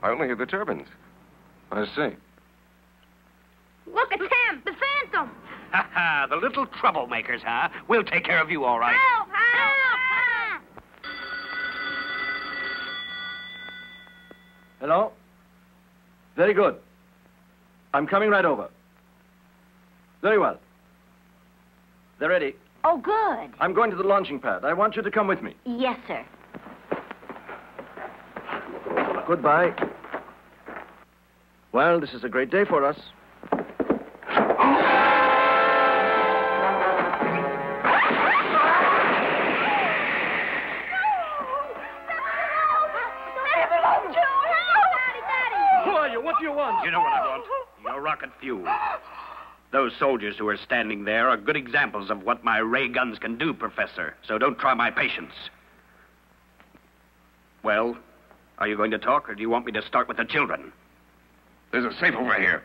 I only hear the turbines. I see. Look, it's him, the Phantom. Ha ha, the little troublemakers, huh? We'll take care of you, all right. Help! Help! Hello? Very good. I'm coming right over. Very well. They're ready. Oh, good. I'm going to the launching pad. I want you to come with me. Yes, sir. Goodbye. Well, this is a great day for us. You know what I want? Your rocket fuel. Those soldiers who are standing there are good examples of what my ray guns can do, Professor. So don't try my patience. Well, are you going to talk, or do you want me to start with the children? There's a safe over here.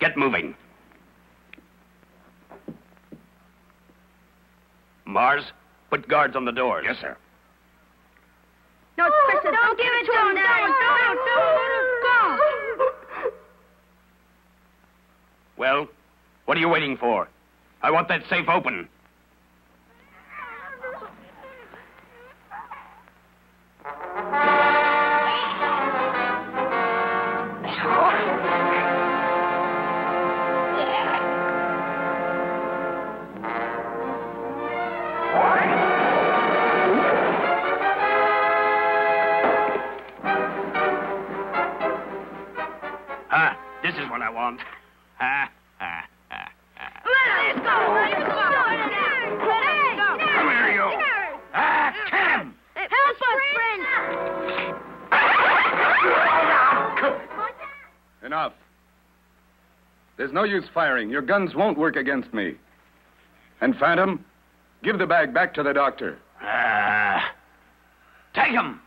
Get moving. Mars, put guards on the doors. Yes, sir. No, Professor, don't give it to him. Don't. Well, what are you waiting for? I want that safe open. Ah, this is what I want. Ha, ha, ha, ha. Let's go! Let's go! Let's go! Come here, you! Ah, Cam! Help us, friend! Enough. There's no use firing. Your guns won't work against me. And Phantom, give the bag back to the doctor. Take him!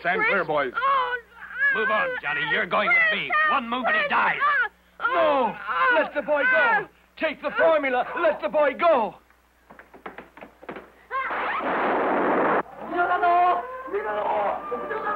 Stand clear, boys. Oh, no. Move on, Johnny. You're going with me. One move and he dies. No. Let the boy go. Take the formula. Let the boy go.